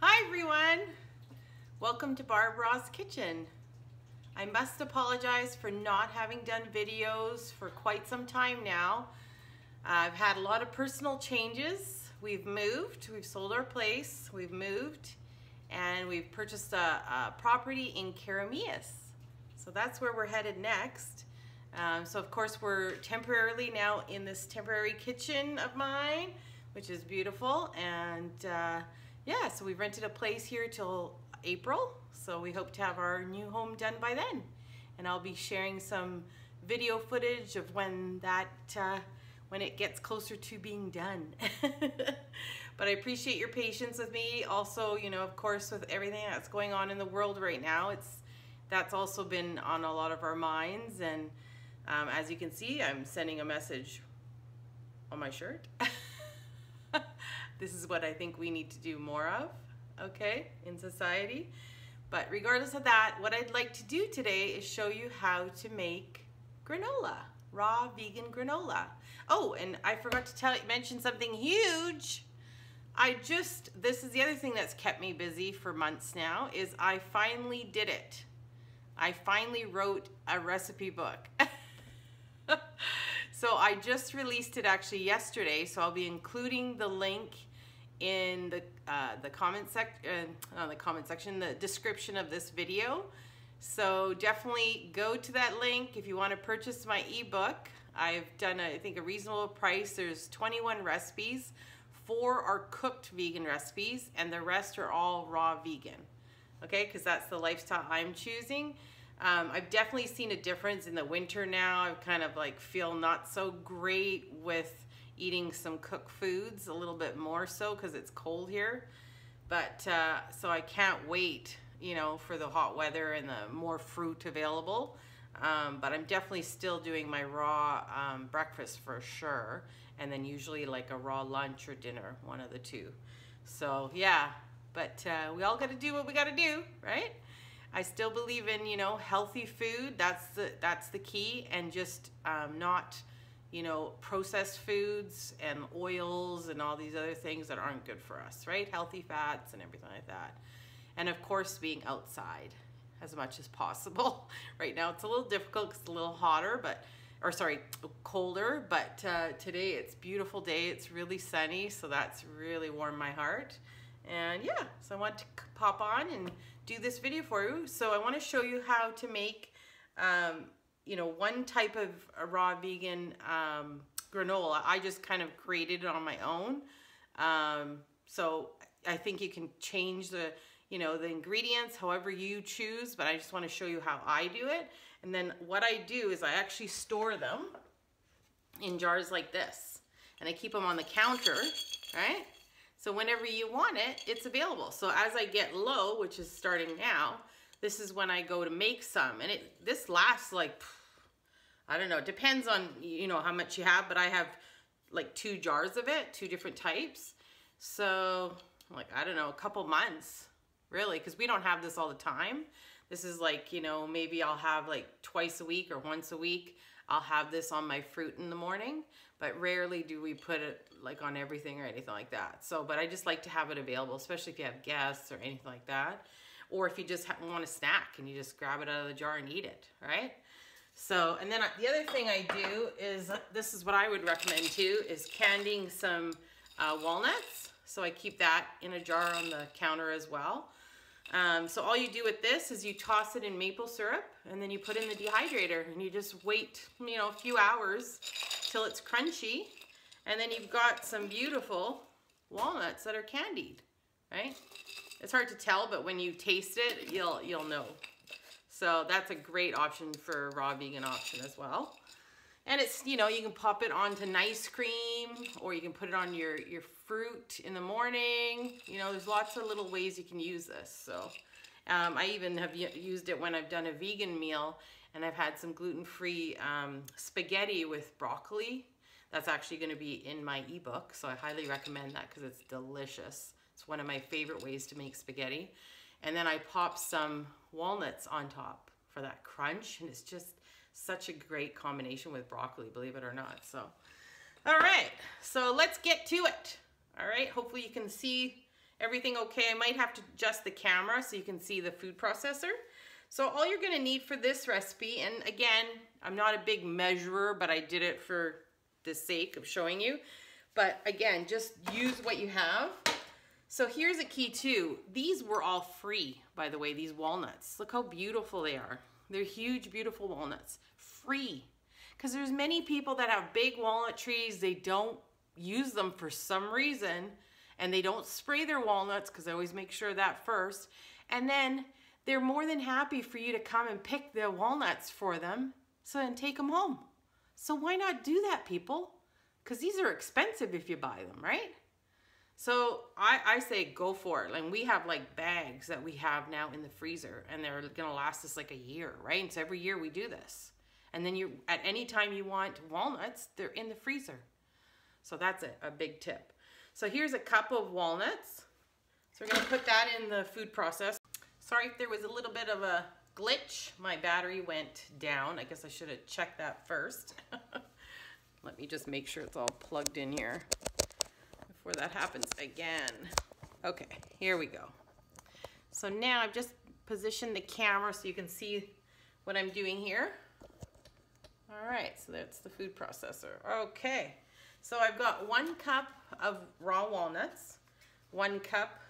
Hi everyone! Welcome to Barbara's Kitchen. I must apologize for not having done videos for quite some time now. I've had a lot of personal changes. We've moved, we've sold our place, we've moved, and we've purchased a property in Karameas. So that's where we're headed next. So of course we're temporarily now in this temporary kitchen of mine, which is beautiful, and yeah, so we've rented a place here till April, so we hope to have our new home done by then. And I'll be sharing some video footage of when it gets closer to being done. But I appreciate your patience with me. Also, you know, of course, with everything that's going on in the world right now, that's also been on a lot of our minds. And as you can see, I'm sending a message on my shirt. This is what I think we need to do more of, okay, in society. But regardless of that, what I'd like to do today is show you how to make granola, raw vegan granola. Oh, and I forgot to mention something huge. This is the other thing that's kept me busy for months now, is I finally did it. I finally wrote a recipe book. So I just released it actually yesterday, so I'll be including the link in the comment section, the description of this video. So definitely go to that link if you want to purchase my ebook. I've done I think a reasonable price. There's 21 recipes. 4 are cooked vegan recipes, and the rest are all raw vegan. Okay, because that's the lifestyle I'm choosing. I've definitely seen a difference in the winter now. I kind of like feel not so great with eating some cooked foods, a little bit more so because it's cold here. But so I can't wait, you know, for the hot weather and the more fruit available. But I'm definitely still doing my raw breakfast for sure. And then usually like a raw lunch or dinner, one of the two. So yeah, but we all got to do what we got to do, right? I still believe in, you know, healthy food. That's the key, and just not, you know, processed foods and oils and all these other things that aren't good for us, right? Healthy fats and everything like that. And of course, being outside as much as possible. Right now it's a little difficult because it's a little hotter, colder, but today it's a beautiful day. It's really sunny, so that's really warmed my heart. And yeah, so I want to pop on and do this video for you. So I want to show you how to make, you know, one type of raw vegan granola. I just kind of created it on my own. So I think you can change the, you know, the ingredients however you choose, but I just want to show you how I do it. And then what I do is I actually store them in jars like this, and I keep them on the counter, right? So whenever you want it, it's available. So as I get low, which is starting now, this is when I go to make some. And this lasts like, I don't know, depends on, you know, how much you have, but I have like 2 jars of it, 2 different types. So like, I don't know, a couple months really, because we don't have this all the time. This is like, you know, maybe I'll have like twice a week or once a week. I'll have this on my fruit in the morning, but rarely do we put it like on everything or anything like that. So, but I just like to have it available, especially if you have guests or anything like that, or if you just want a snack and you just grab it out of the jar and eat it, right? So, and then the other thing I do is, this is what I would recommend too, is candying some walnuts. So I keep that in a jar on the counter as well. So all you do with this is you toss it in maple syrup, and then you put in the dehydrator, and you just wait, you know, a few hours till it's crunchy, and then you've got some beautiful walnuts that are candied, right? It's hard to tell, but when you taste it, you'll know. So that's a great option for a raw vegan option as well. And it's, you know, you can pop it onto nice cream, or you can put it on your fruit in the morning. You know, there's lots of little ways you can use this. So I even have used it when I've done a vegan meal, and I've had some gluten-free spaghetti with broccoli. That's actually going to be in my ebook, so I highly recommend that because it's delicious. It's one of my favorite ways to make spaghetti. And then I pop some walnuts on top for that crunch, and it's just such a great combination with broccoli, believe it or not. So, all right, so let's get to it. All right, hopefully you can see Everything okay? I might have to adjust the camera so you can see the food processor. So all you're gonna need for this recipe, and again, I'm not a big measurer, but I did it for the sake of showing you. But again, just use what you have. So here's a key too. These were all free, by the way, these walnuts. Look how beautiful they are. They're huge, beautiful walnuts, free. Because there's many people that have big walnut trees, they don't use them for some reason, and they don't spray their walnuts, because I always make sure of that first. And then they're more than happy for you to come and pick the walnuts for them, so then take them home. So why not do that, people? Because these are expensive if you buy them, right? So I say go for it. And we have like bags that we have now in the freezer, and they're gonna last us like a year, right? And so every year we do this. And then you, at any time you want walnuts, they're in the freezer. So that's a big tip. So here's a cup of walnuts. So we're gonna put that in the food processor. Sorry if there was a little bit of a glitch. My battery went down. I guess I should have checked that first. Let me just make sure it's all plugged in here before that happens again. Okay, here we go. So now I've just positioned the camera so you can see what I'm doing here. All right, so that's the food processor. Okay. So I've got 1 cup of raw walnuts, 1 cup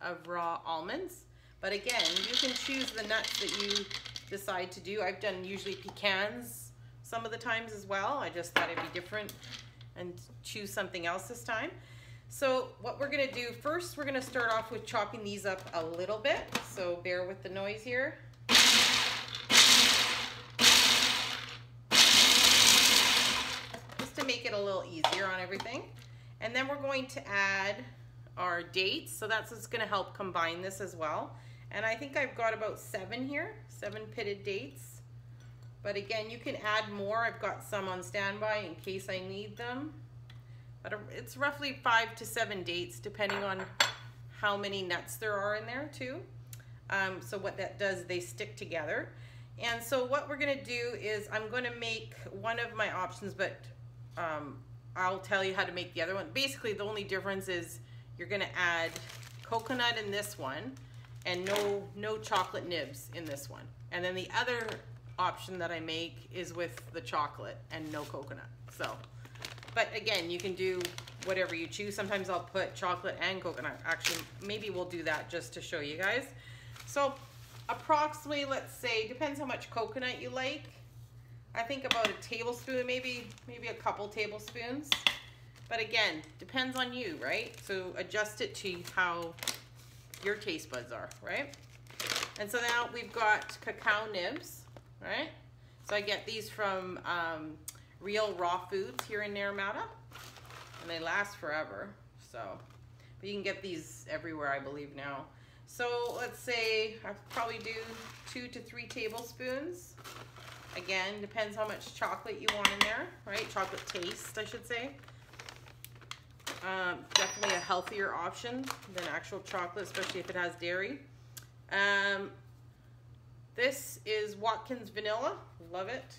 of raw almonds, but again, you can choose the nuts that you decide to do. I've done usually pecans some of the times as well. I just thought it'd be different and choose something else this time. So what we're gonna do first, we're gonna start off with chopping these up a little bit. So bear with the noise here. Make it a little easier on everything. And then we're going to add our dates, so that's what's going to help combine this as well. And I think I've got about 7 here, 7 pitted dates, but again, you can add more. I've got some on standby in case I need them, but it's roughly 5 to 7 dates depending on how many nuts there are in there too. So what that does, they stick together. And so what we're going to do is I'm going to make one of my options, but I'll tell you how to make the other one. Basically, the only difference is you're gonna add coconut in this one and no chocolate nibs in this one. And then the other option that I make is with the chocolate and no coconut. So, but again, you can do whatever you choose. Sometimes I'll put chocolate and coconut. Actually, maybe we'll do that just to show you guys. So approximately, let's say, depends how much coconut you like. I think about a tablespoon, maybe a couple tablespoons. But again, depends on you, right? So adjust it to how your taste buds are, right? And so now we've got cacao nibs, right? So I get these from Real Raw Foods here in Naramata, and they last forever. So, but you can get these everywhere, I believe now. So let's say I probably do 2 to 3 tablespoons. Again, depends how much chocolate you want in there, right? Chocolate taste, I should say. Definitely a healthier option than actual chocolate, especially if it has dairy. This is Watkins vanilla, love it.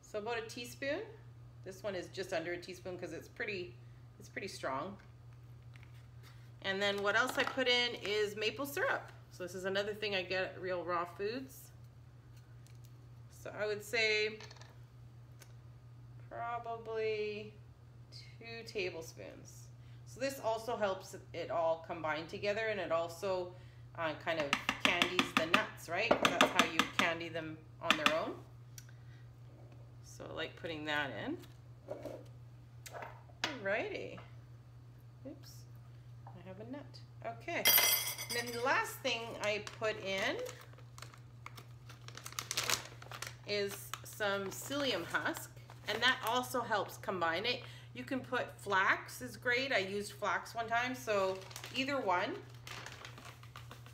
So about a teaspoon. This one is just under a teaspoon because it's pretty strong. And then what else I put in is maple syrup. So this is another thing I get at Real Raw Foods. So I would say probably 2 tablespoons. So this also helps it all combine together, and it also kind of candies the nuts, right? That's how you candy them on their own. So I like putting that in. Alrighty. Oops, I have a nut. Okay, and then the last thing I put in is some psyllium husk, and that also helps combine it. You can put flax, is great. I used flax one time, so either one.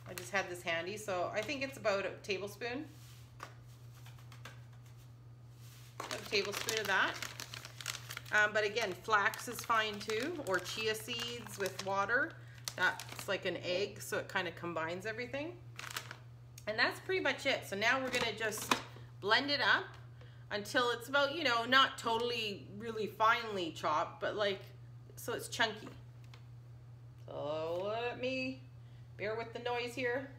I just had this handy, so I think it's about a tablespoon. A tablespoon of that. But again, flax is fine too, or chia seeds with water. That's like an egg, so it kind of combines everything. And that's pretty much it. So now we're gonna just blend it up until it's about, you know, not totally really finely chopped, but like, so it's chunky. So So let me bear with the noise here.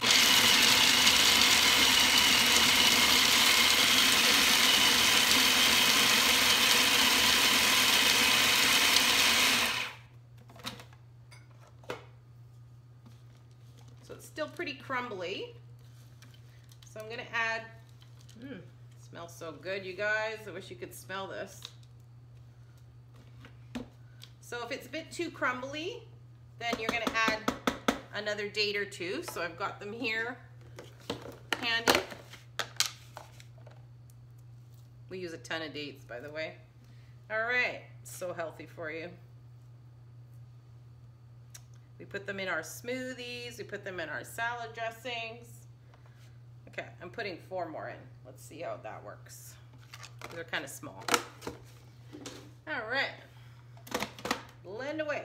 So it's still pretty crumbly. So I'm gonna add, smells so good, you guys. I wish you could smell this. So if it's a bit too crumbly, then you're gonna add another date or two. So I've got them here handy. We use a ton of dates, by the way. All right, so healthy for you. We put them in our smoothies, we put them in our salad dressings. Okay, I'm putting 4 more in. Let's see how that works. They're kind of small. All right, blend away.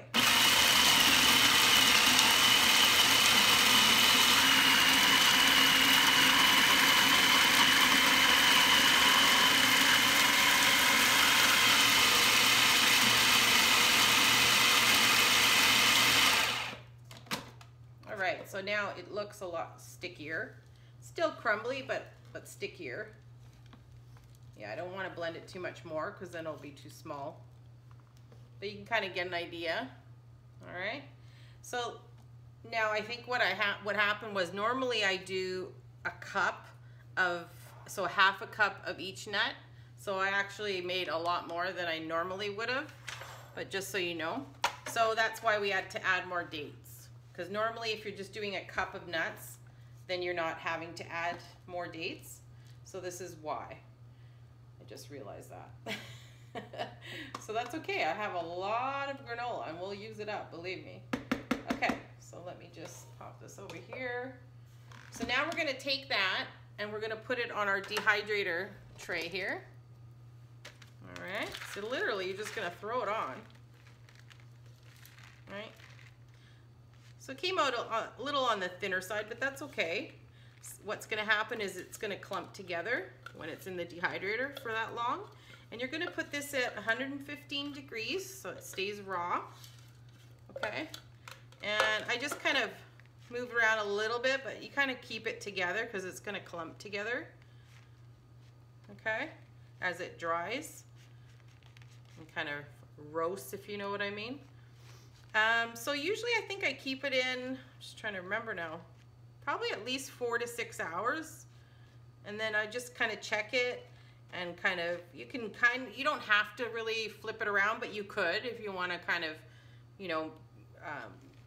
All right, so now it looks a lot stickier. Still crumbly, but stickier. Yeah, I don't want to blend it too much more because then it'll be too small. But you can kind of get an idea. All right. So now I think what happened was, normally I do a cup of, so half a cup of each nut. So I actually made a lot more than I normally would have, but just so you know. So that's why we had to add more dates, because normally if you're just doing a cup of nuts, then you're not having to add more dates. So this is why. I just realized that. So that's okay, I have a lot of granola and we'll use it up, believe me. Okay, so let me just pop this over here. So now we're gonna take that and we're gonna put it on our dehydrator tray here. All right, so literally you're just gonna throw it on, all right? So it came out a little on the thinner side, but that's okay. What's gonna happen is it's gonna clump together when it's in the dehydrator for that long. And you're gonna put this at 115 degrees so it stays raw, okay? And I just kind of moved around a little bit, but you kind of keep it together because it's gonna clump together, okay? As it dries and kind of roasts, if you know what I mean. So usually I think I keep it in, I'm just trying to remember now, probably at least 4 to 6 hours. And then I just kind of check it and kind of, you don't have to really flip it around, but you could if you want to kind of, you know,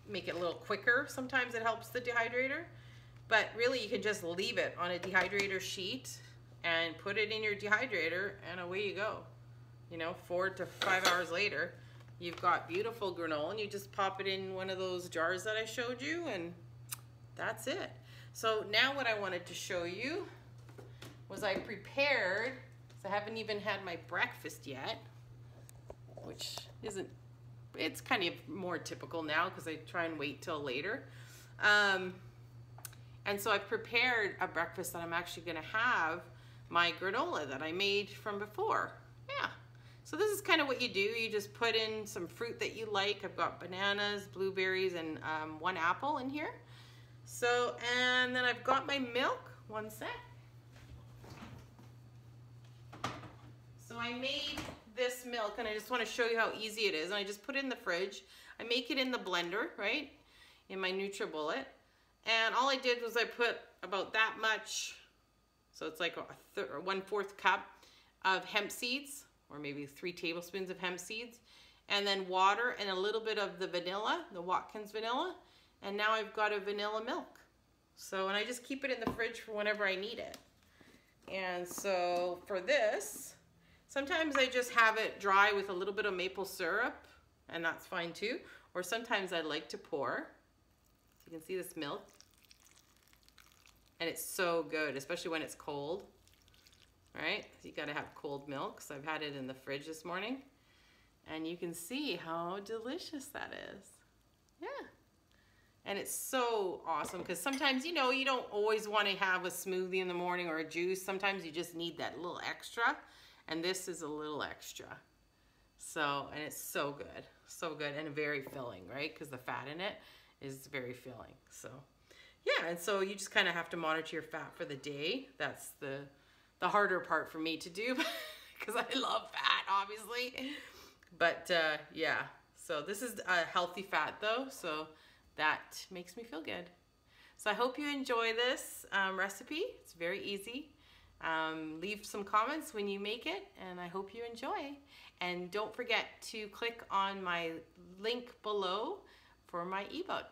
make it a little quicker. Sometimes it helps the dehydrator, but really you can just leave it on a dehydrator sheet and put it in your dehydrator and away you go. You know, 4 to 5 hours later, you've got beautiful granola, and you just pop it in one of those jars that I showed you, and that's it. So now what I wanted to show you was I prepared, so I haven't even had my breakfast yet, which isn't, it's kind of more typical now because I try and wait till later. And so I prepared a breakfast that I'm actually gonna have my granola that I made from before. So this is kind of what you do. You just put in some fruit that you like. I've got bananas, blueberries, and 1 apple in here. So, and then I've got my milk. One sec. So I made this milk, and I just want to show you how easy it is. And I just put it in the fridge. I make it in the blender, right, in my NutriBullet. And all I did was I put about that much, so it's like a 1/4 cup of hemp seeds, or maybe 3 tablespoons of hemp seeds, and then water and a little bit of the vanilla, the Watkins vanilla, and now I've got a vanilla milk. So, and I just keep it in the fridge for whenever I need it. And so for this, sometimes I just have it dry with a little bit of maple syrup, and that's fine too, or sometimes I like to pour. You can see this milk, and it's so good, especially when it's cold. All right, so you gotta have cold milk. So I've had it in the fridge this morning, and you can see how delicious that is. Yeah, and it's so awesome because sometimes, you know, you don't always want to have a smoothie in the morning or a juice. Sometimes you just need that little extra, and this is a little extra. So, and it's so good. So good and very filling, right? Because the fat in it is very filling. So, yeah, and so you just kind of have to monitor your fat for the day. That's the harder part for me to do because I love fat, obviously. But, yeah, so this is a healthy fat, though, so that makes me feel good. So I hope you enjoy this recipe. It's very easy. Leave some comments when you make it, and I hope you enjoy. And don't forget to click on my link below for my ebook.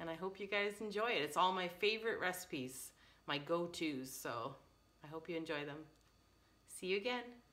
And I hope you guys enjoy it. It's all my favorite recipes, my go-tos. So I hope you enjoy them. See you again.